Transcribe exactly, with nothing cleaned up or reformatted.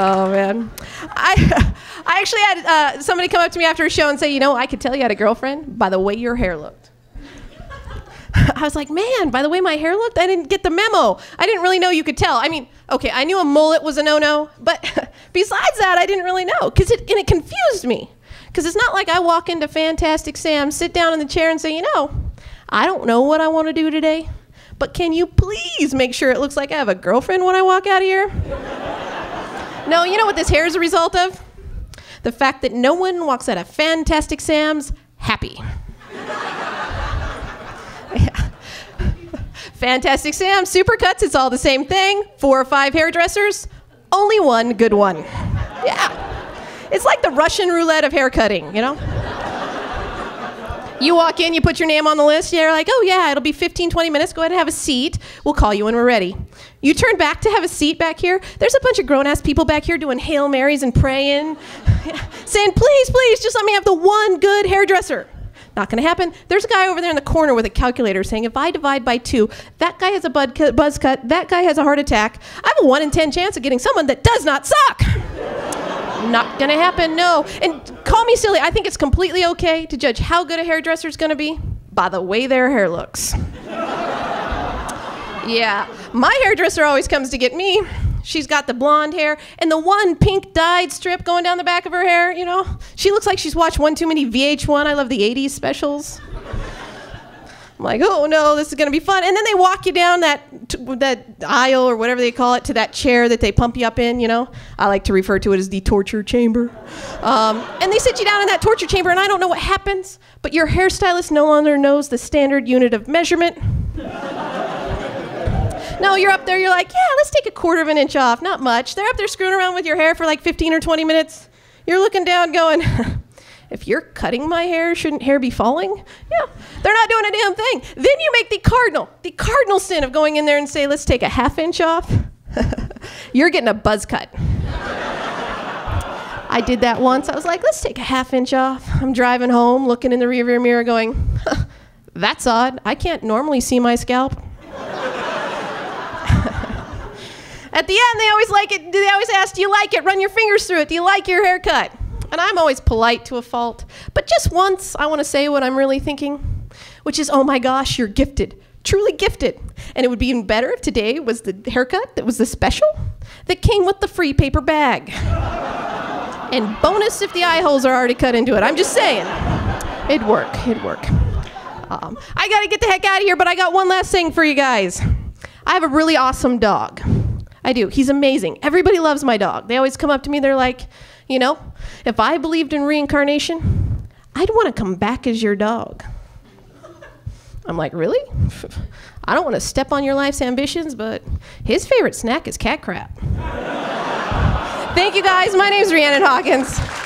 Oh, man. I I actually had uh, somebody come up to me after a show and say, you know, I could tell you had a girlfriend by the way your hair looked. I was like, man, by the way my hair looked, I didn't get the memo. I didn't really know you could tell. I mean, okay, I knew a mullet was a no-no, but besides that, I didn't really know. Cause it, and it confused me. Because it's not like I walk into Fantastic Sam, sit down in the chair and say, you know, I don't know what I want to do today, but can you please make sure it looks like I have a girlfriend when I walk out of here? No, you know what this hair is a result of? The fact that no one walks out of Fantastic Sam's happy. Fantastic Sam, Supercuts, it's all the same thing. Four or five hairdressers, only one good one. Yeah. It's like the Russian roulette of haircutting, you know? You walk in, you put your name on the list, you're like, oh yeah, it'll be fifteen, twenty minutes, go ahead and have a seat. We'll call you when we're ready. You turn back to have a seat back here. There's a bunch of grown-ass people back here doing Hail Marys and praying, saying, please, please, just let me have the one good hairdresser. Not gonna happen. There's a guy over there in the corner with a calculator saying, if I divide by two, that guy has a buzz cut, that guy has a heart attack. I have a one in ten chance of getting someone that does not suck. Not gonna happen, no. And call me silly, I think it's completely okay to judge how good a hairdresser's gonna be by the way their hair looks. Yeah, my hairdresser always comes to get me. She's got the blonde hair and the one pink dyed strip going down the back of her hair, you know? She looks like she's watched one too many V H one, I love the eighties specials. I'm like, oh no, this is gonna be fun. And then they walk you down that, t that aisle or whatever they call it to that chair that they pump you up in, you know? I like to refer to it as the torture chamber. Um, and they sit you down in that torture chamber and I don't know what happens, but your hairstylist no longer knows the standard unit of measurement. No, you're up there, you're like, yeah, let's take a quarter of an inch off, not much. They're up there screwing around with your hair for like fifteen or twenty minutes. You're looking down going, if you're cutting my hair, shouldn't hair be falling? Yeah, they're not doing a damn thing. Then you make the cardinal, the cardinal sin of going in there and say, let's take a half inch off. You're getting a buzz cut. I did that once, I was like, let's take a half inch off. I'm driving home, looking in the rearview mirror going, huh, that's odd, I can't normally see my scalp. At the end, they always like it. They always ask, do you like it? Run your fingers through it. Do you like your haircut? And I'm always polite to a fault. But just once, I want to say what I'm really thinking, which is, oh my gosh, you're gifted, truly gifted. And it would be even better if today was the haircut that was the special that came with the free paper bag. And bonus if the eye holes are already cut into it. I'm just saying, it'd work, it'd work. Um, I got to get the heck out of here, but I got one last thing for you guys. I have a really awesome dog. I do, he's amazing. Everybody loves my dog. They always come up to me, they're like, you know, if I believed in reincarnation, I'd wanna come back as your dog. I'm like, really? I don't wanna step on your life's ambitions, but his favorite snack is cat crap. Thank you guys, my name's Rhiannon Hawkins.